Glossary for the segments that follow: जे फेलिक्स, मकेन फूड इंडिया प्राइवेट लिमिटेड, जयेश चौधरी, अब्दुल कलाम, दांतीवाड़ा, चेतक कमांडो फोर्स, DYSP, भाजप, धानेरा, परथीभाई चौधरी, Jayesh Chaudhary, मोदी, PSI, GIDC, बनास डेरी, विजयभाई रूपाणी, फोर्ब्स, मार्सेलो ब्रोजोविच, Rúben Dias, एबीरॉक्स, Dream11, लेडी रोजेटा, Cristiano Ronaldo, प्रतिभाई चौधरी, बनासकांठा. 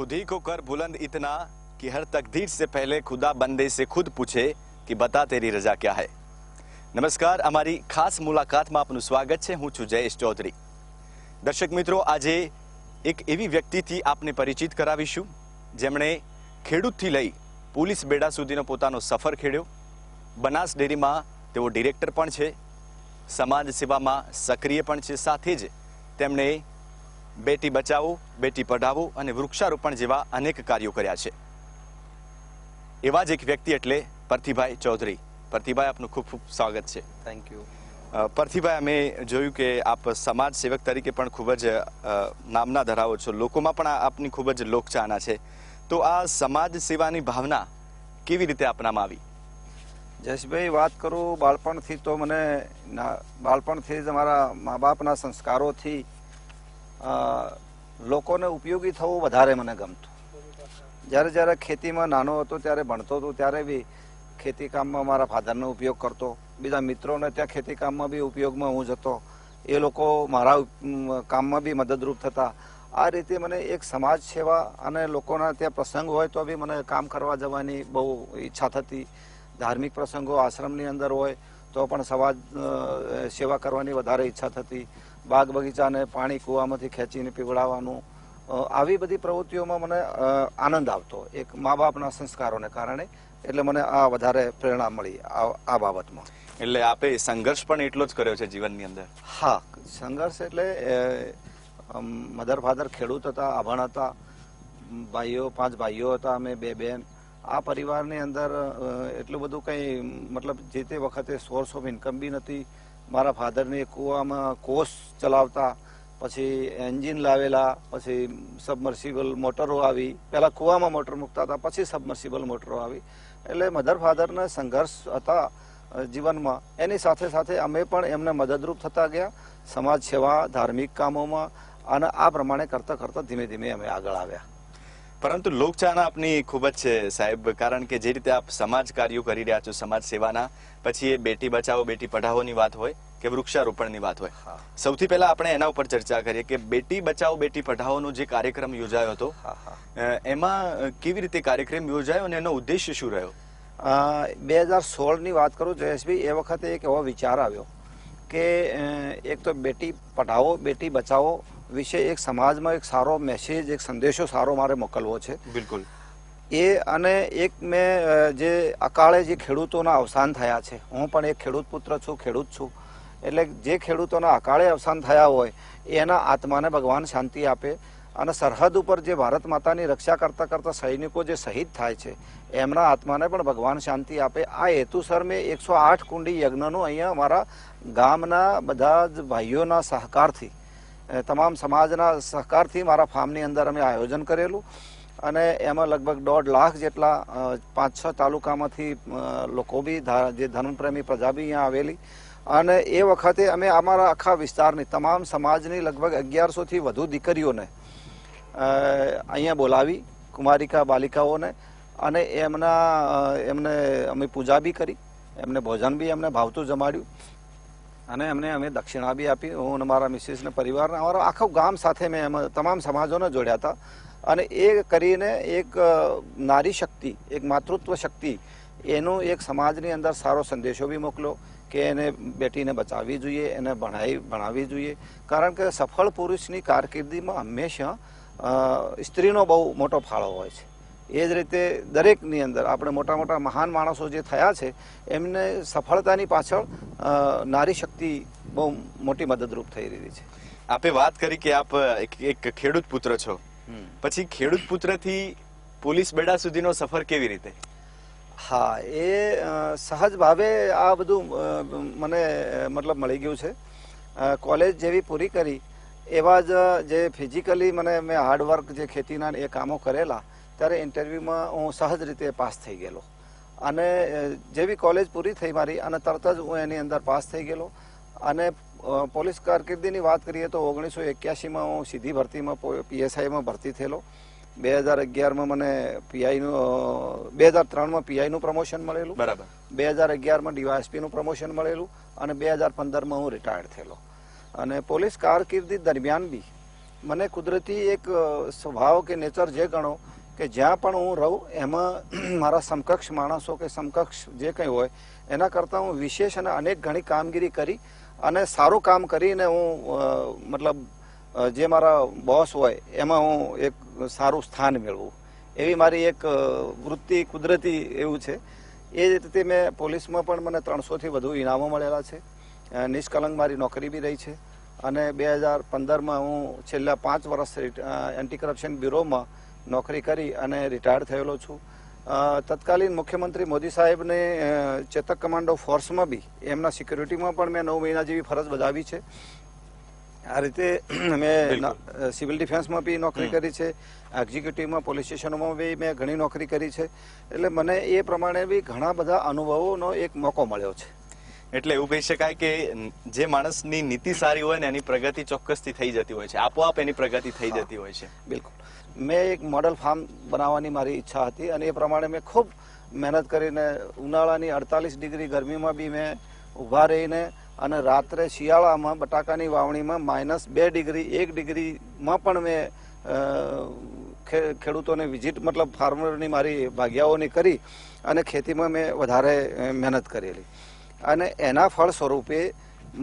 खुद ही को कर बुलंद इतना कि हर तकदीर से पहले खुदा बंदे से खुद पूछे कि बता तेरी रजा क्या है। नमस्कार, हमारी खास मुलाकात में आपनु स्वागत है। हूँ छू जयेश चौधरी। दर्शक मित्रों, आजे एक एवी व्यक्ति थी आपने परिचित करावीशु जेमणे खेडूत थी लई पुलिस बेड़ा सुधीनो पोतानो सफर खेड्यो। बनास डेरी में तेओ डिरेक्टर पण छे, समाज सेवा में सक्रिय पण छे, साथे ज तेमणे बेटी बचाओ बेटी पढ़ाओ अने वृक्षारोपण जेवा अनेक कार्यों कर्या छे। एवा ज एक व्यक्ति एटले परथीभाई चौधरी। परथीभाई, आपनुं खूब खूब स्वागत है। Thank you. परथीभाई, अमे जोयुं के आप समाज सेवक तरीके पण खूब ज नामना धरावो छो, लोकोमां पण आपनी खूब ज लोकचाहना छे, तो आ समाज सेवानी भावना केवी रीते आपनामां आवी? जयेश भाई, बात करो बाळपणथी तो मने बाळपणथी ज मारा माँ बापना संस्कारों थी लोगों ने उपयोगी थवुं वधारे मने गमतुं। જ્યારે જ્યારે ખેતીમાં નાનો હતો ત્યારે ભણતો હતો ત્યારે બી ખેતી કામમાં મારા ફાધરનો ઉપયોગ કરતો, બીજા મિત્રોને ત્યાં ખેતી કામમાં બી ઉપયોગમાં હું જતો, એ લોકો મારા કામમાં બી મદદરૂપ થતા। આ રીતે મને એક સમાજ સેવા અને લોકોના ત્યાં પ્રસંગ હોય તો બી મને કામ કરવા જવાની બહુ ઈચ્છા થતી। ધાર્મિક પ્રસંગો આશ્રમની અંદર હોય તો પણ સમાજ સેવા કરવાની વધારે ઈચ્છા થતી। બાગ બગીચાને પાણી કૂવામાંથી ખેંચીને પીવડાવવાનું, આવી बड़ी प्रवृत्तियों में मैंने आनंद आता एक माँ बापना संस्कारों ने कारण एटले मने आ वधारे प्रेरणा मिली। आ बाबत में एटले आपे संघर्ष पण एटलो ज कर्यो छे जीवननी अंदर? हाँ, संघर्ष एटले मधर फाधर खेडूत हता, आभण हता, भाईओ 5 भाईओ हता, अमे 2 बहन। आ परिवार नी अंदर एटलुं बधुं कंई मतलब जे ते वखते सोर्स ऑफ इन्कम बी नथी। मारा फाधर ने कूवामां कोष चलावता, पछी एंजीन लावेला, पछी सबमर्सिबल मोटरो आवी, पहला कूवामां मोटर मूकता था, पछी सबमर्सिबल मोटरो आवी, एटले मधर फाधरने संघर्ष हता जीवनमां, एनी साथे साथे अमे पण एमने मददरूप थता गया समाज सेवा धार्मिक कामोमां अने आ प्रमाणे करता करता धीमे धीमे अमे आगळ आव्या। परंतु लोकचाहना अपनी खूब ज छे साहेब, कारण के जे रीते आप समाज कार्यो करी रह्या छो समाज सेवाना, पछी ए बेटी बचाओ बेटी पढ़ाओनी बात होय के वृक्षारोपणनी बात होय, सौथी पहेला आपणे एना उपर चर्चा करीए के बेटी बचाओ बेटी पढ़ाओनो जे कार्यक्रम योजायो हतो एमां केवी रीते कार्यक्रम योजायो अने एनो उद्देश्य शुं रह्यो? 2016 नी वात करूं जयेशभाई, ए वखते एक एवो विचार आव्यो के एक तो बेटी पढ़ाओ बेटी बचाओ विषय एक समाज में एक सारो मैसेज, एक संदेशो सारो मारे मोकलवो छे। बिल्कुल। ये अने एक मैं जे अकाळे जे खेडूतोना अवसान थया छे, हूँ पण एक खेडूत पुत्र छूँ, खेडूत छूँ, एटले जे खेडूतोना अकाळे अवसान थया होय एना आत्माने भगवान शांति आपे अने सरहद उपर जे भारत मातानी रक्षा करता करता सैनिको जे शहीद थाय छे एमना आत्माने पण भगवान शांति आपे। आ हेतुसर मैं 108 कुंडी यज्ञनो अहींया मारा गामना बधा ज भाईओना सहकारथी, तमाम समाजना सहकारथी मारा फार्मनी अंदर अमे आयोजन करेलू अने एमां लगभग 1.5 लाख जेटला 5-6 तालुकामांथी लोको बी जे धर्मप्रेमी प्रजा बी अहींया आवेली अने ए वखते अमे अमारा आखा विस्तारनी तमाम समाजनी लगभग 1100 थी वधु दीकरीओने अहींया बोलावी, कुमारिका बालिकाओने, अने एमना एमने अमे पूजा बी करी, एमने भोजन बी एमने भावतुं जमाड्युं अने अमने अमे दक्षिणा भी आपी। हूँ मारा मिसेस ने परिवार ने अमारो आखो गाम साथे में अमे तमाम समाजों ने जोड़्या था अने ए करीने एक नारी शक्ति, एक मातृत्व शक्ति एनो एक समाजनी अंदर सारो संदेशो भी मोकलो के एने बेटी ने बचावी जोईए, एने भणावी जोईए, कारण के सफल पुरुषनी कारकिर्दी में हमेशा स्त्रीनो बहु मोटो फाळो होय छे। ए ज रीते दरेकनी अंदर आपणे मोटा मोटा महान माणसों जे थया छे एमने सफलतानी पाछळ नारी शक्ति बहु मोटी मददरूप थई रही छे। आपे बात करी कि आप एक खेडूत पुत्र छो, पछी खेडूत पुत्र थी पुलिस बेड़ा सुधीनो सफर केवी रीते? हाँ, ए सहज भावे आ बधु मने मतलब मळी गयुं छे। कॉलेज जेवी पूरी करी एवा जे फिजिकली मने मैं हार्डवर्क जे खेतीना ए कामों करेला त्यारे इंटरव्यू में हूँ सहज रीते पास थी गेलो अने जेवी कॉलेज पूरी थी मारी अने तरत ज हूँ एनी अंदर पास थी गेलो। अने पोलिस कारकिर्दीनी बात करिए तो 1981 में हूँ सीधी भर्ती में PSI में भर्ती थेलो। 2011 में मैंने PI नु 2003 में PI नु प्रमोशन मळेलू, बराबर 2011 में DYSP नु प्रमोशन मळेलू अने 2015 में हूँ रिटायर थेलो। अने पोलिस कारकिर्दी दरमियान बी मने कुदरती एक स्वभाव के नेचर जे गणो कि ज्यां पण हूँ रहूँ एमां मारा समकक्ष माणसों के समकक्ष जे कहीं होय एना करता हूँ विशेष अने अनेक घणी कामगीरी करी अने सारू काम करीने हूँ मतलब जे मारा बॉस होय एमां हूँ एक सारू स्थान मेळवू एवी मारी एक वृत्ति कुदरती एवं छे। ए रीते मैं पोलिस में पण मने 300 थी वधु इनामो मळेला छे, निष्कलंक मारी नौकरी भी रही है। 2015 में हूँ छेल्ला 5 वर्ष एंटी करप्शन ब्यूरो में नौकरी करी अने रिटायर थयेलो छूँ। तत्कालीन मुख्यमंत्री मोदी साहेब ने चेतक कमांडो फोर्स में भी एमना सिक्योरिटी में पण मैं 9 महीना जेवी फरज बजावी है। आ रीते मैं सीविल डिफेन्स में भी नौकरी करी है, एक्जीक्यूटिव में पोलिस स्टेशनों में भी मैं घनी नौकरी करी है। एटले मने ए प्रमाणे भी घणा बधा अनुभवों एक मौको मळ्यो छे। एटले एवुं कही शकाय के जे माणसनी नीति सारी होय ने एनी प्रगति चोक्कसथी थई जती होय छे, आपोआप एनी प्रगति थई जती होय छे। बिल्कुल मैं एक मॉडल फार्म बनावानी मारी इच्छा हती अने ए प्रमाणे मैं खूब मेहनत करीने उनाळानी 48 डिग्री गरमी में भी मैं उभा रहीने अने रात्रे शियाळा में बटाकानी वावणी में -2 डिग्री 1 डिग्री में पण मैं खेडूतों ने विजिट मतलब फार्मर नी मारी भागियाओं ने करी अने खेती में मैं वधारे मेहनत करेली अने एना फल स्वरूपे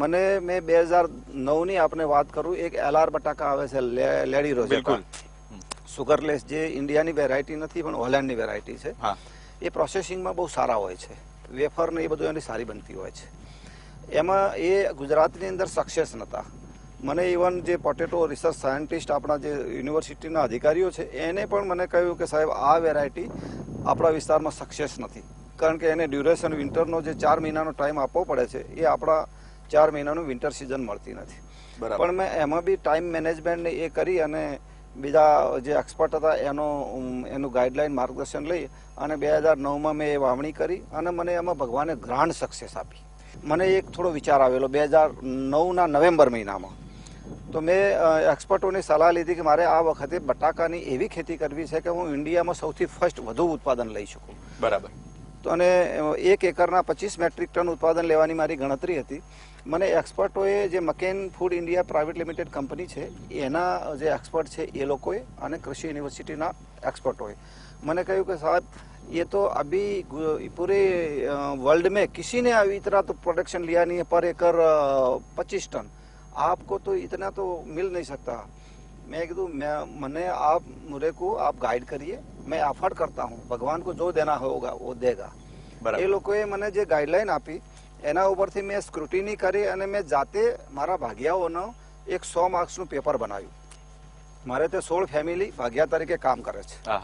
मने मैं 2009 नी आपने बात करूँ एक LR बटाका आवे छे लेडी रोजेटा सुगरलेस जे इंडिया नी वेरायटी नथी पण होलैंड नी वेरायटी छे। ए प्रोसेसिंग में बहुत सारा होय छे, वेफर ने ए बधुं एनी सारी बनती होय छे। एमां ए गुजरातनी अंदर सक्सेस नता। मने इवन जो पोटेटो रिसर्च सायंटिस्ट अपना जो यूनिवर्सिटी अधिकारी है एने मैंने कहूँ कि साहेब आ वेरायटी अपना विस्तार में सक्सेस नहीं कारण के एने ड्यूरेशन विंटरनो 4 महीना टाइम आपवो पड़े ये अपना 4 महीना विंटर सीजन मळती नथी। पण मैं एमां भी टाइम मैनेजमेंट ने ए करी अने बीजा जो एक्सपर्ट था एनु गाइडलाइन मार्गदर्शन लई अने 2009 में मैं वावणी करी अने मने एमां भगवाने ग्रांड सक्सेस आपी। मने एक थोड़ो विचार आवेलो 2009 नवेम्बर महीना में तो मैं एक्सपर्टों ने सलाह ली थी कि मारे आ वखते बटाका नी एवी खेती करवी छे कि हूँ इंडिया में सौथी फर्स्ट वधु उत्पादन लई शकूँ। बराबर तो अने 1 एकरना 25 मेट्रिक टन उत्पादन लेवानी मारी गणतरी हती। मने एक्सपर्टोए जे मकेन फूड इंडिया प्राइवेट लिमिटेड company छे एना जे एक्सपर्ट छे ए लोकोए अने कृषि यूनिवर्सिटीना एक्सपर्टोए मने कह्युं कि साहब ये तो अभी पूरे वर्ल्ड में किसी ने अभी इतना तो प्रोडक्शन लिया नहीं है पर एकड़ 25 टन, आपको तो इतना तो मिल नहीं सकता। मैं कहूँ मैंने आप मुझे को आप गाइड करिए, मैं ऑफर करता हूँ, भगवान को जो देना होगा वो देगा। ये लोग मैंने जो गाइडलाइन आपी एना ऊपर थी मैं स्क्रूटिनी करी और मैं जाते मारा भागियाओनो एक 100 मार्क्सनु पेपर बनाव्यु। मारे तो 16 फेमिली भागिया तरीके काम करे छे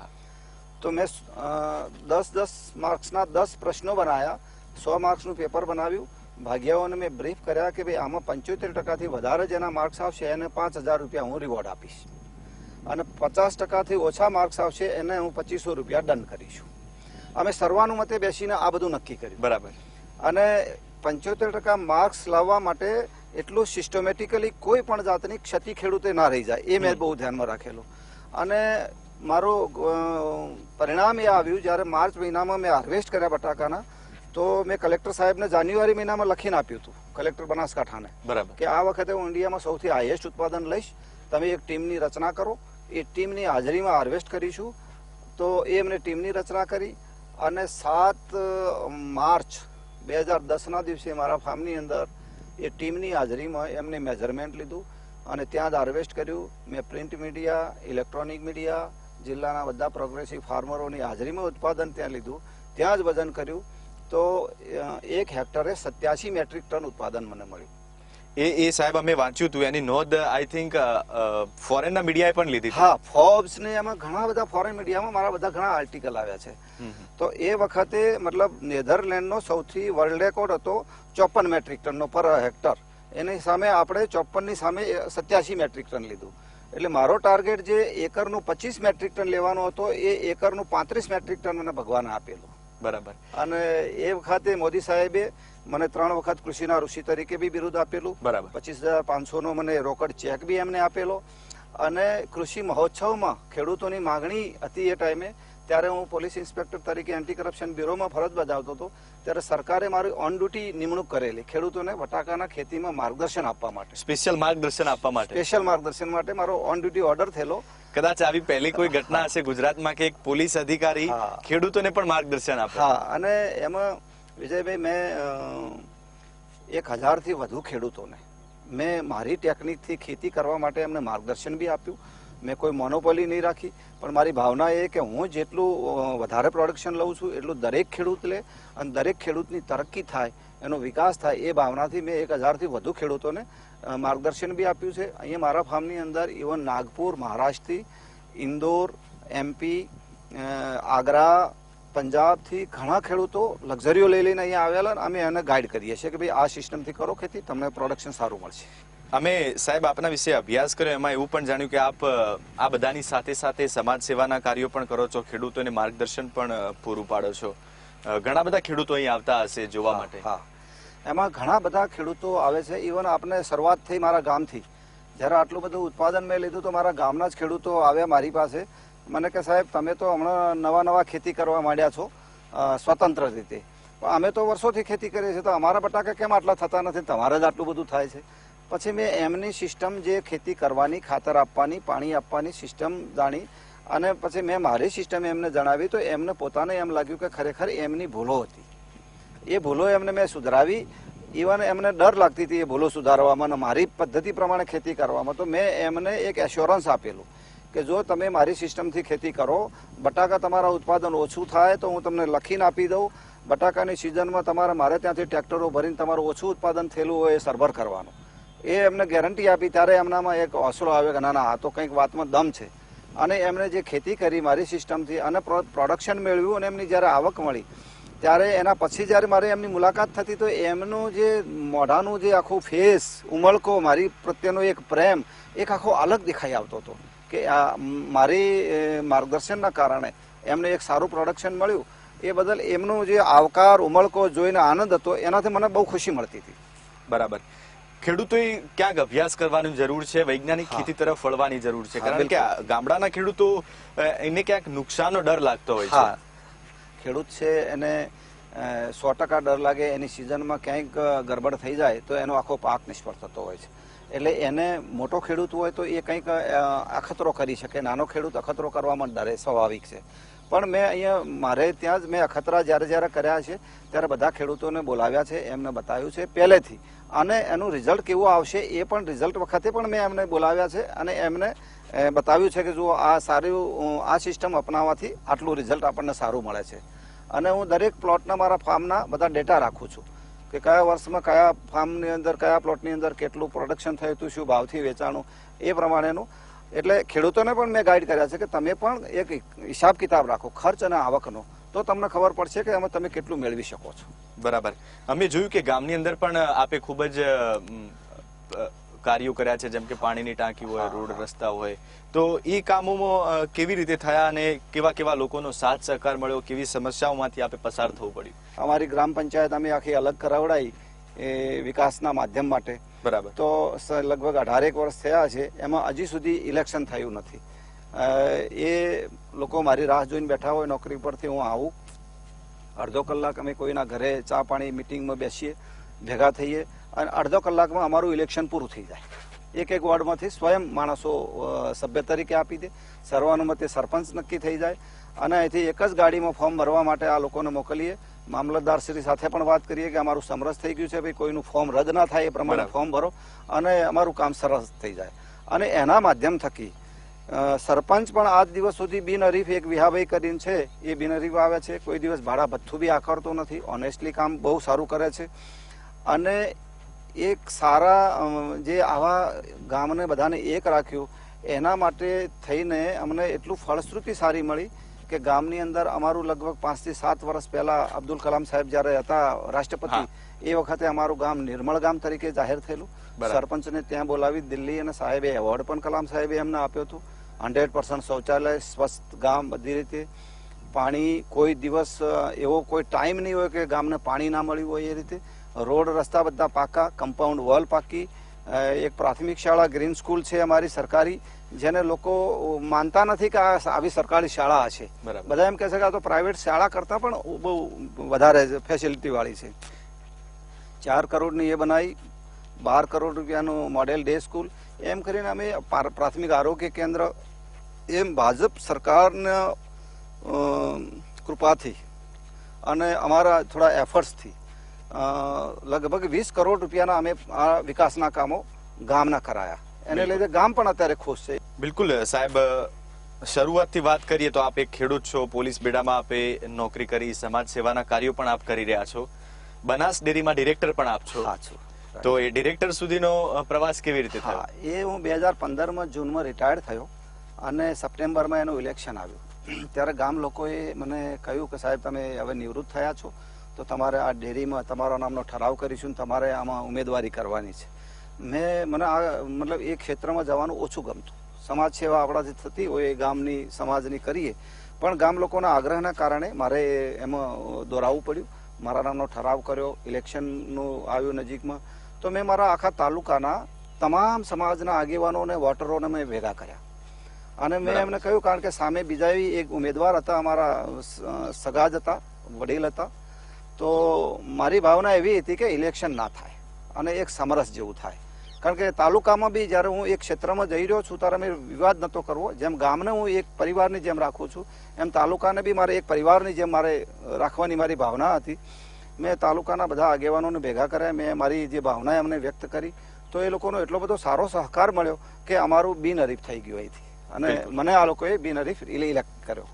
तो मैं 10-10 मार्क्सना 10 प्रश्नों बनाया, 100 मार्क्सनु पेपर बनाव्यू। भागियाओने मैं ब्रीफ कर्या कि भाई आमां 75% थी वधारे जेना मार्क्स आवशे एने 5000 रूपिया हूँ रिवॉर्ड आपीश अने 50% थी ओछा मार्क्स आवशे एने हूँ 2500 रूपिया दंड करीशुं। अमे सर्वानुमते बेसीने आ बधुं नक्की कर्युं। बराबर अने 75% मार्क्स लाववा माटे एटलुं सिस्टमेटिकली कोई पण जातनी क्षति खेडूते ना रही जाय ए मैं बहु ध्यानमां राखेलो अने मारो परिणाम ये आव्यु ज्यारे मार्च महीना में मैं हार्वेस्ट कर्या बटाकाना तो मैं कलेक्टर साहेब ने जान्युआरी महीना में लखीने आप्युं हतुं कलेक्टर बनासकांठा ने कि आ वखते हूँ इंडिया में सौथी हाईएस्ट उत्पादन लईश, तमे एक टीमनी रचना करो, ए टीमनी हाजरी में हार्वेस्ट करीशुं। तो ए अमने टीमनी रचना करी अने 7 मार्च 2010 दिवसे मारा फार्मनी अंदर ए टीमनी हाजरी में एमने मेजरमेंट लीधुं अने त्यां ज हार्वेस्ट कर्युं। मैं प्रिंट मीडिया, इलेक्ट्रॉनिक मीडिया, जिल्लाना बधा प्रोग्रेसिव फार्मरोनी हाजरीमां उत्पादन त्यां लीधुं, त्यां ज वजन कर्युं तो 1 हेक्टरे 87 मेट्रिक टन उत्पादन मने मळ्युं। ए साहेब अमे वांच्युं हतुं एनी नोंध आई थिंक फॉरेन ना मीडियाए पण लीधी। हां, फोर्ब्स ने एमां घणा बधा फॉरेन मीडियामां मारा बधा घणा आर्टिकल आव्या छे। तो ए वखते मतलब नीदरलेंडनो सौथी वर्ल्ड रेकॉर्ड हतो 54 मेट्रिक टननो पर हेक्टर, एनी सामे आपणे 54 नी सामे 87 मेट्रिक टन लीधुं। एटले मारो टार्गेट जे एकरनु 25 मेट्रिक टन लेवानो हतो ए एकरनु 35 मेट्रिक टन मने भगवान आपेलो। बराबर अने ए वखते मोदी साहेबे मने 3 वखत कृषिना ऋषि तरीके भी बिरुद आपेलू। बराबर 25500नो मने रोकड़ चेक भी एमने आपेलो अने कृषि महोत्सवमां खेडूतोनी मागणी हती ए टाइमे त्यारे हूँ पोलिस इंस्पेक्टर तरीके एंटी करप्शन ब्यूरो में फरज बजावतो हतो ત્યારે સરકારે મારી ઓન ડ્યુટી નિમણૂક કરેલી ખેડૂતોને બટાકાના ખેતીમાં માર્ગદર્શન આપવા માટે, સ્પેશિયલ માર્ગદર્શન આપવા માટે, સ્પેશિયલ માર્ગદર્શન માટે મારો ઓન ડ્યુટી ઓર્ડર થયેલો. કદાચ આવી પહેલી કોઈ ઘટના હશે ગુજરાતમાં કે એક પોલીસ અધિકારી ખેડૂતોને પણ માર્ગદર્શન આપે. હા, અને એમાં વિજયભાઈ મેં 1000 થી વધુ ખેડૂતોને મેં મારી ટેકનિકથી ખેતી કરવા માટે એમને માર્ગદર્શન બી આપ્યું. मैं कोई मोनोपोली नहीं राखी, पर मारी भावना है कि हूँ जेटलू वधारे प्रोडक्शन लऊँ छूं एटलू दरेक खेडूत ले अने दरेक खेडूतनी तरक्की थाय, एनो विकास थाय ए भावनाथी मैं 1000 થી वधु खेडूतोने मार्गदर्शन भी आप्युं छे. अहींया मारा फार्मनी अंदर इवन नागपुर, महाराष्ट्रथी, इंदौर, एमपी, आगरा, पंजाबथी घणा खेडूतो लग्जरीओ लई लईने अहींया आवेला. अमे एने गाइड करीए छीए के भाई आ सिस्टमथी करो खेती, तमने प्रोडक्शन सारुं मळशे. अमे साहेब आपना विषे अभ्यास कर्यो एमां एवुं पण जाण्युं के आप आ बधानी साथे साथे समाज सेवाना कार्यो पण करो छो, खेडूतोने मार्गदर्शन पण पूरुं पाडो छो. घणा बधा खेडूतो अहीं आवता हशे जोवा माटे. हां, एमां घणा बधा खेडूतो आवे छे. इवन आपने शरूआत थई मारा गामथी, ज्यारे आटलुं बधुं उत्पादन मैं लीधुं तो मारा गामना ज खेडूतो आव्या मारी पासे मने के साहेब तमे तो हमणां नवा खेती करवा माड्या छो स्वतंत्र रीते, अमे तो वर्षोथी खेती करीए छीए, तो अमारा बटाका केम आटला थता नथी, तमारे ज आटलुं बधुं थाय छे. पछी मैं एमनी सिस्टम जे खेती करवानी, खातर आपवानी, पाणी आपवानी सिस्टम जाणी अने पछी मैं मारी सिस्टम एमने जणावी तो एमने पोताने एम लाग्युं के खरेखर एमनी भूलो हती. ए भूलो एमने मैं सुधरावी. इवन एमने डर लागती थी ए भूलो सुधारवामां अने मारी पद्धति प्रमाणे खेती करवामां, तो मैं एमने एक एश्योरन्स आपेलुं कि जो तमे मारी सिस्टमथी खेती करो, बटाका तमारा उत्पादन ओछुं थाय तो हूँ तमने लखीने आपी दऊं, बटाकानी सीजनमां तमारे मारे त्यांथी ट्रेक्टरो भरीने तमारुं ओछुं उत्पादन थेलुं होय ए सरभर करवानुं. ए एमने गेरंटी आपी त्यारे एमनामां एक हौसलो आव्यो के नाना आ तो कंईक वातमां दम छे. अने एमणे जे खेती करी मारी सिस्टमथी अने प्रोडक्शन मेळव्युं अने एमनी ज्यारे आवक मळी त्यारे एना पछी ज्यारे मारे एमनी मुलाकात थती तो एमनो जे मोढानो जे आखो फेस उमळको मारी प्रत्येनो एक प्रेम एक आखो अलग देखाई आवतो तो के आ मारी मार्गदर्शनना कारणे एमणे एक सारुं प्रोडक्शन मळ्युं. ए बदल एमनो जे आवकार उमळको जोईने आनंद हतो एनाथी मने बहू खुशी मळती हती. बराबर, ખેડૂતોએ ક્યાંક અભ્યાસ કરવાની જરૂર છે, વૈજ્ઞાનિક ખેતી તરફ વળવાની જરૂર છે, કારણ કે ગામડાના ખેડૂતો એને ક્યાંક નુકસાનનો ડર લાગતો હોય છે. ખેડૂત છે એને 100% ડર લાગે એની સિઝનમાં ક્યાંક ગરબડ થઈ જાય તો એનો આખો પાક નિષ્ફળ થતો હોય છે. એટલે એને મોટો ખેડૂત હોય તો એ કંઈક અખતરો કરી શકે, નાનો ખેડૂત અખતરો કરવામાં ડરે, સ્વાભાવિક છે. પણ મેં અહીંયા મારે ત્યાં જ મેં અખતરા જ્યારે કર્યા છે ત્યારે બધા ખેડૂતોને બોલાવ્યા છે, એમને બતાવ્યું છે પહેલેથી, અને એનું રિઝલ્ટ કેવું આવશે એ પણ રિઝલ્ટ વખતે પણ મેં એમને બોલાવ્યા છે અને એમને બતાવ્યું છે કે જો આ સારું આ સિસ્ટમ અપનાવવાથી આટલું રિઝલ્ટ આપણને સારું મળે છે. અને હું દરેક પ્લોટના મારા ફાર્મના બધા ડેટા રાખું છું કે કયા વર્ષમાં કયા ફાર્મની અંદર કયા પ્લોટની અંદર કેટલું પ્રોડક્શન થયું હતું, શું ભાવથી વેચાણું, એ પ્રમાણેનું. એટલે ખેડૂતોને પણ મેં ગાઈડ કર્યા છે કે તમે પણ એક હિસાબ કિતાબ રાખો ખર્ચ અને આવકનો, તો તમને ખબર પડશે કે તમે કેટલું મેળવી શકો છો. બરાબર, અમે જોયું કે ગામની અંદર પણ આપે ખૂબ જ કાર્યો કર્યા છે, જેમ કે પાણીની ટાંકી હોય, રોડ રસ્તા હોય, તો એ કામોમાં કેવી રીતે થયા અને કેવા કેવા લોકોનો સાથ સહકાર મળ્યો, કેવી સમસ્યાઓમાંથી આપે પસાર થવું પડ્યું? અમારી ગ્રામ પંચાયત અમે આખી અલગ કરાવડાવી विकासना माध्यम माटे. बराबर, तो लगभग 18 वर्ष थया छे, एमां हजी सुधी इलेक्शन थयुं नथी. ए लोको मारी राह जोईने बैठा होय, नौकरी परथी हुं आऊं, अर्धो कलाक अमे कोईना घरे चा पाणी मीटिंगमां बेसीए, भेगा थईए अने अर्धो कलाकमां अमारुं इलेक्शन पूरुं थई जाय. एक एक वोर्डमांथी स्वयं माणसो सभ्य तरीके आपी दे, सर्वानुमते सरपंच नक्की थई जाय अने अहींथी एक ज गाडीमां फॉर्म भरवा माटे आ लोकोने मोकलीए. मामलतदार श्री साथे पण वात करीए के अमारुं समरस थई गयुं छे, भाई कोईनुं फॉर्म रद ना थाय ए प्रमाणे फॉर्म भरो अने अमारुं काम सरस थई जाय. अने एना माध्यम थकी सरपंच पण आज दिवस सुधी बिनहरीफ एक विहाभाई करीने छे ए बिनहरीफ आवे छे, कोई दिवस भाड़ा भथ्थु बी आकारतो नथी, ऑनेस्टली काम बहु सारू करे छे. अने एक सारा जे आवा गामने बधाने एक राख्युं एना माटे थईने अमने एटलुं फलश्रुति सारी मळी के गामनी अंदर अमारू लगभग 5 થી 7 વર્ષ पहला अब्दुल कलाम साहेब जयरे हता राष्ट्रपति ए वखते अमारू गाम निर्मल गाम तरीके जाहिर थयेलुं. सरपंच ने त्यां बोलावी दिल्ली अने साहेबे एवोर्ड पण कलाम साहेबे एमने आप्यो हतो. 100% शौचालय, स्वस्थ गाम, बधी रीते पाणी, कोई दिवस एवो कोई टाइम नहीं होय के गामने पाणी ना मळ्युं होय, ए रीते रोड रस्ता बधा पाका, कम्पाउंड वॉल पाकी, एक प्राथमिक शाला ग्रीन स्कूल है अमारी सरकारी जेने लोको मानता नहीं कि आ सरकारी शाला है बधा एम कहे छे के आ तो प्राइवेट शाला करता पण बहु वधारे फेसिलिटी वाली है। 4 करोड़ ये बनाई, 12 करोड़ रूपिया मॉडेल डे स्कूल एम करीने अमे प्राथमिक आरोग्य केन्द्र एम भाजप सरकार ने कृपा थी अने अमारा थोड़ा एफर्ट्स थी लगभग 20 करोड़ रूपिया ना अमे विकास ना कामों गाम ना कराया एने लीधे गाम पण अत्यारे खुश छे। बिल्कुल साहेब, शुरुआत थी बात करिए तो आप एक खेडूत छो, पोलिस बेड़ा में आपे नौकरी करी, समाज सेवा ना कार्यो पण आप करी रह्या छो, बनास डेरी में डिरेक्टर पण आप छो। हाँ छो। तो ये डिरेक्टर सुधीनो प्रवास केवी रीते थयो? हाँ, ये हूँ 2015 में जून में रिटायर थयो अने सप्टेम्बर में एनु इलेक्शन आव्युं त्यारे गाम लोकोए मने कह्युं के साहेब तमे हवे निवृत्त थया छो तो तमारे आ डेरी में तमारो नामनो ठराव करीशुं ने तमारे आमां उमेदवारी करवानी छे। मने मतलब ये क्षेत्र में जवानुं ओछुं गमतुं, समाज सेवा आपणाथी थती होय गामनी समाजनी करीए पण गाम लोकोना आग्रहना कारणे मारे एमां दोहरावવું पड्युं। मारा नामनो ठराव कर्यो, इलेक्शननो आव्यो नजीकमां तो मैं मारा आखा तालुकाना तमाम समाजना आगेवानोने वोटरोने मैं भेगा कर्या अने मैं एमने कह्युं कारण के सामे बीजा एक उमेदवार हता, अमारा सगाज हता, वडील हता तो मारी भावना एवी हती के इलेक्शन ना थाय अने एक समरस जेवुं थाय कारण के तालुकामां बी ज्यारे हूँ एक क्षेत्रमा जई रह्यो छुं त्यारे मैं विवाद नतो करवो, जेम गामने हूँ एक परिवारनी जेम राखुं छुं एम तालुकाने बी मारे एक परिवारनी जेम मारे राखवानी मारी भावना हती। मैं तालुकाना बधा आगेवानोने भेगा कर्या, मैं मारी जे भावना एमने व्यक्त करी तो ए लोकोनो एटलो बधो सारो सहकार मळ्यो के अमारुं बिनहरीफ थई गयुं हती अने मने आ लोकोए बिनहरीफ इलेक्ट कर्यो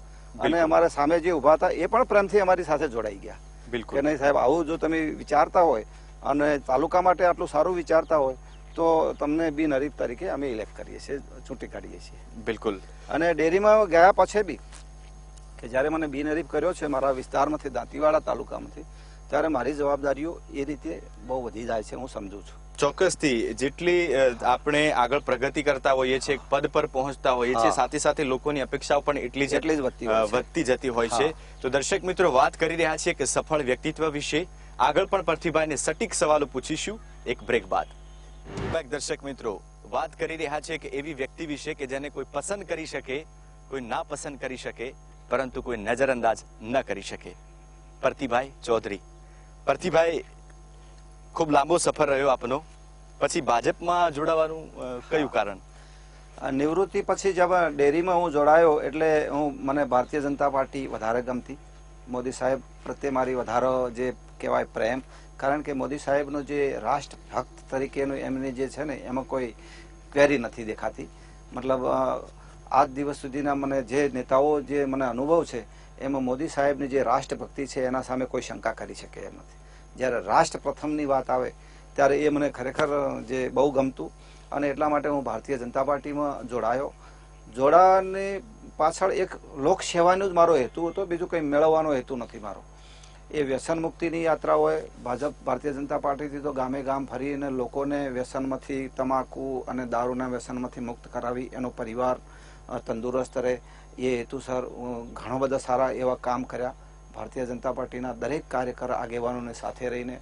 अने अमारे सामे जे ऊभा हता ए पण प्रेमथी अमारी साथे जोडाई गया के नहीं साहेब आवुं जो तमे विचारता होय अने तालुका माटे आटलुं सारुं विचारता होय तो तमने बिनहरीफ तरीके अमे इलेक्ट करीए छीए, चूंटी काढीए छीए। बिल्कुल। अने डेरीमां गया पछी बी के ज्यारे मने बिनहरीफ कर्यो छे मारा विस्तारमांथी दांतीवाड़ा तालुकामांथी त्यारे मारी जवाबदारीओ ए रीते बहु वधी जाय छे, हुं समजू छुं। चोक्कसथी जेटली आपणे आगळ प्रगति करता होईए छे, एक पद पर पहोंचता होईए छे, साथे साथे लोकोनी अपेक्षाओ पण एटली ज वधती जती होय छे। तो दर्शक मित्रों, वात करी रह्या छे एक सफल व्यक्तित्व विषे, आगळ पण प्रतिभाने सटीक सवालो पूछीशुं एक ब्रेक बाद। दर्शक मित्रों, वात करी रह्या छे एक एवी व्यक्ति विषे के जेने कोई पसंद करी शके, कोई ना पसंद करी शके, परंतु कोई नजरअंदाज न करी शके। प्रतिभाई चौधरी। प्रतिभाई, खूब लांबो सफर रह्यो आपनो, पछी भाजपमां जोडावानुं कयुं कारण? निवृत्ति पछी जब डेरी में हूँ जोड़ायो एटले मने भारतीय जनता पार्टी वधारे गमती, मोदी साहेब प्रत्ये मारी वधारो जे कहेवाय प्रेम, कारण के मोदी साहेबनो जे राष्ट्र भक्त तरीकेनो एमने जे छे ने एमां कोई क्वेरी नथी देखाती। मतलब आज दिवस सुधीना मने जे नेताओ जे मने अनुभव छे एमां मोदी साहेबनी जे राष्ट्रभक्ति छे एना सामे कोई शंका करी शके एम नथी। જ્યારે રાષ્ટ્ર પ્રથમની વાત આવે ત્યારે એ મને ખરેખર જે બહુ ગમતું અને એટલા માટે હું ભારતીય જનતા પાર્ટીમાં જોડાયો। જોડાને પાછળ એક લોકસેવાનો જ મારો હેતુ હતો, બીજું કંઈ મેળવવાનો હેતુ નથી મારો। એ વ્યસન મુક્તિની યાત્રા હોય, ભાજપ ભારતીય જનતા પાર્ટીથી તો ગામે ગામ ફરીને લોકોને વ્યસનમાંથી, તમાકુ અને દારૂના વ્યસનમાંથી મુક્ત કરાવી, એનો પરિવાર તંદુરસ્ત રહે એ હેતુસર ઘણા બધા સારા એવા કામ કર્યા। भारतीय जनता पार्टी दरेक कार्यकर आगेवानों ने साथे रहीने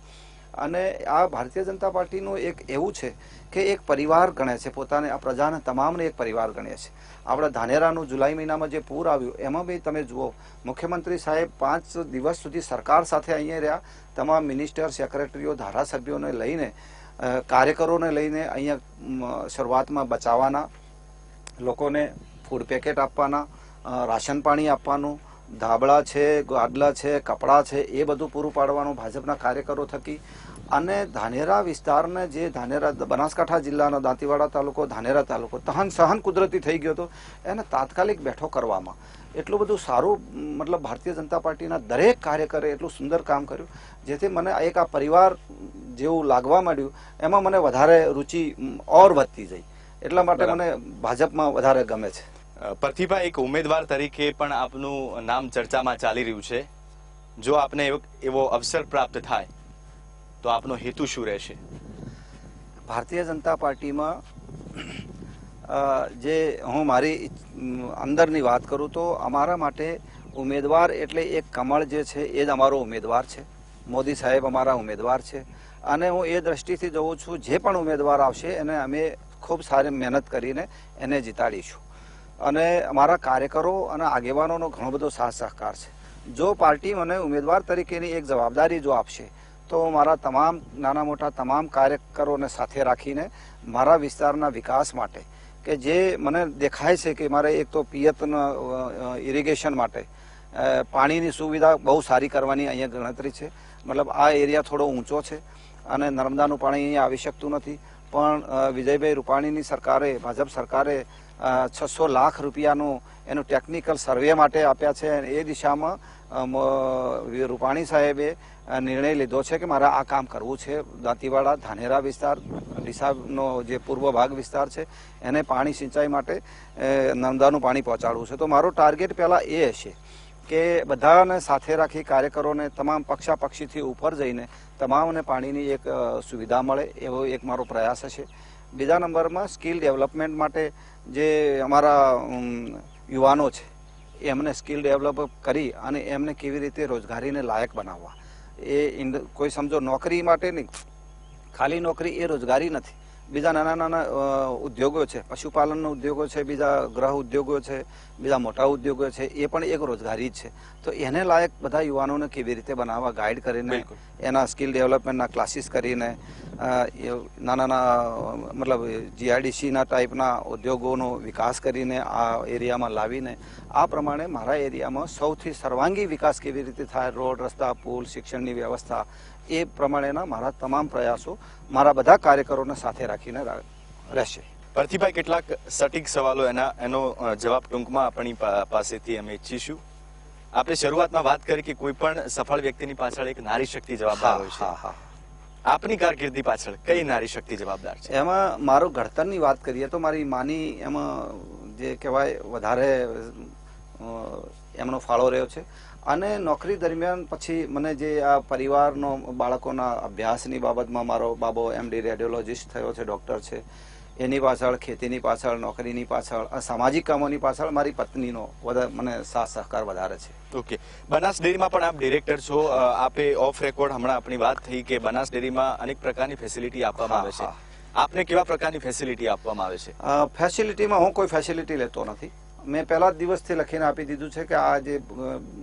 अने आ भारतीय जनता पार्टी एक एवं है कि एक परिवार गणे छे, पोताने आ प्रजाने तमामने एक परिवार गणे छे। आपणे धानेरानुं जुलाई महीना में जो पूर आव्युं एमां भी तमे जुओ मुख्यमंत्री साहेब 5 दिवस सुधी सरकार साथे अहींया रह्या, तमाम मिनिस्टर, सेक्रेटरीओ, धारासभ्योने लईने, कार्यकरोने लईने अहींया शरूआतमां बचाववाना, लोकोने फूड पेकेट आपवाना, राशन पाणी आपवानुं, धाबळा छे, गाडला छे, कपड़ा छे ए बधुं पूरुं पाडवानुं भाजपना कार्यकरो थकी। अने धानेरा विस्तारने जे धानेरा बनासकांठा जिल्लानो दांतीवाड़ा तालुको, धानेरा तालुको तहन सहन कुदरती थई गयो तो एने तात्कालिक बेठो करवामां एटलुं बधुं सारुं मतलब भारतीय जनता पार्टीना दरेक कार्यकरे एटलुं सुंदर काम कर्युं जेथी मने एक आ परिवार जेवुं लागवा माड्युं, एमां मने वधारे रुचि और वधती जई, एटला माटे मने भाजपमां वधारे गमे छे। प्रतिभा, एक उम्मीदवार तरीके पण आपनुं नाम चर्चा में चाली रह्युं छे, जो आपने एवो अवसर प्राप्त थाय तो आपनो हेतु शुं रहेशे? भारतीय जनता पार्टी में जे हूँ मारी अंदरनी बात करूँ तो अमारा माटे उम्मीदवार एटले एक कमळ जे छे ए ज अमारो उम्मीदवार छे, मोदी साहेब अमारा उम्मीदवार छे। अने हूँ ए दृष्टि थी जोऊं छूं जे पण उम्मीदवार आवशे एने अमे खूब सारी मेहनत करीने एने जीताडीशुं अने अमारा कार्यकरो अने आगेवानोनो घणो बधो साथ सहकार छे। जो पार्टी मने उम्मीदवार तरीकेनी एक जवाबदारी जो आपशे तो मारा तमाम नाना मोटा तमाम कार्यकरोने साथे राखीने मारा विस्तारना विकास माटे के जे मने देखाय छे के मारे एक तो पियतन इरिगेशन माटे पाणीनी सुविधा बहु सारी करवानी अहींया गणतरी छे। मतलब आ एरिया थोड़ो ऊंचो छे अने नर्मदानुं पाणी अहींया आवी शकतुं नथी पण विजयभाई रूपाणीनी सरकारे भाजप सरकारे 600 लाख रूपियानो एनो टेक्निकल सर्वे माटे आप्या छे। ए दिशामां रूपाणी साहेबे निर्णय लीधो छे के मारा आ काम करवुं छे। दांतीवाड़ा धानेरा विस्तार ડીસાનો જે પૂર્વ ભાગ વિસ્તાર છે એને પાણી સિંચાઈ માટે નર્મદાનું પાણી પહોંચાડવું છે। તો મારો ટાર્ગેટ પહેલા એ હશે કે બધાને સાથે રાખી કાર્યકરોને તમામ પક્ષાપક્ષીથી ઉપર જઈને તમામને પાણીની એક સુવિધા મળે એવો એક મારો પ્રયાસ હશે। બીજા નંબરમાં સ્કિલ ડેવલપમેન્ટ માટે જે અમારા યુવાનો છે એમને સ્કિલ ડેવલપ કરી અને એમને કેવી રીતે રોજગારીને લાયક બનાવવા એ કોઈ સમજો નોકરી માટે નહીં खाली नौकरी ए रोजगारी नहीं बीजा नाना नाना उद्योगों है पशुपालन उद्योगों है बीजा गृह उद्योगों है बीजा मोटा उद्योगों है ये पण एक रोजगारी है। तो एने लायक बधा युवाओं ने केवी रीते बनावा गाइड करीने एना स्किल डेवलपमेंट ना क्लासीस करीने नाना मतलब GIDC ना टाइप ना उद्योगों विकास करीने आ एरिया में लावीने आ प्रमाणे मारा एरिया में सौथी सर्वांगी विकास केवी रीते थाय रोड रस्ता पुल शिक्षणनी व्यवस्था ए प्रमाणेना मारा तमाम प्रयासों मारा बधा कार्यकरोने साथे राखीने रहेशे। पार्थिभाई केटलाक सटीक सवालों एनो जवाब टूंकमां आपणी पासेथी अमे इच्छीशुं। आपणे शरूआतमां वात करी के कोई पण सफल व्यक्तिनी पाछळ एक नारी शक्ति जवाबदार होय छे। आपनी कारकिर्दी पाछळ कई नारी शक्ति जवाबदार छे? एमां मारो घडतरनी वात करीए तो मारी मानी एमां जे कहेवाय वधारे एमनो फाळो रह्यो छे। अने नौकरी दरमियान पछी मने जे आ परिवारनो बाळकोना अभ्यासनी बाबतमां मारो बाबो MD रेडियोलॉजिस्ट थयो छे, डॉक्टर छे, एनी पाछळ खेतीनी पाछळ नौकरीनी पाछळ आ सामाजिक कामोनी पाछळ मारी पत्नीनो मने साथ सहकार वधारे छे। ओके, बनास डेरीमां पण आप डायरेक्टर छो। आपे ऑफ रेकॉर्ड हमणां आपणी वात थई के बनास डेरीमां अनेक प्रकारनी फेसिलिटी आपवामां आवे छे। आपने केवा प्रकारनी फेसिलिटी आपवामां आवे छे? फेसिलिटीमां हुं कोई फेसिलिटी लेतो नथी। मैं पहला दिवस थी लखीने आपी दीधुं छे के आज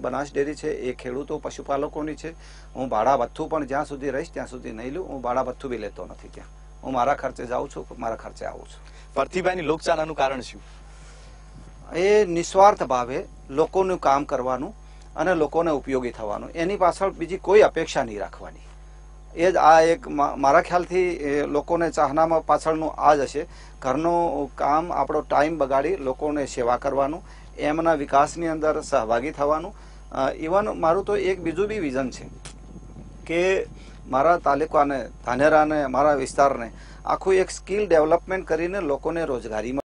बनास डेरी छे ए खेडूतो पशुपालकोनी छे। हूँ भाड़ा भत्थू पण ज्यां सुधी रहीश त्यां सुधी नहीं लूँ। हूँ भाड़ा भत्थू भी लेतो नथी। त्यां हूँ मारा खर्चे जाऊँ छूं, मारा खर्चे आवुं छूं। पार्थिभाईनी लोकचालानुं कारण शुं? ए निस्वार्थ भावे लोकोनुं काम करवानुं अने लोकोने उपयोगी थवानुं, एनी पाछळ बीजी कोई अपेक्षा नहीं राखवानी। ए ज आ एक मारा ख्यालथी लोकोने चाहनामां पाछळनुं आ ज हशे। घरनुं काम आपणो टाइम बगाडी लोकोने सेवा करवानुं, एमना विकासनी अंदर सहभागी थवानुं। इवन मारुं तो एक बीजुं बी विजन छे के मारा तालुकाने धानेराने मारा विस्तारने आखुं एक स्किल डेवलपमेंट करीने लोकोने रोजगारी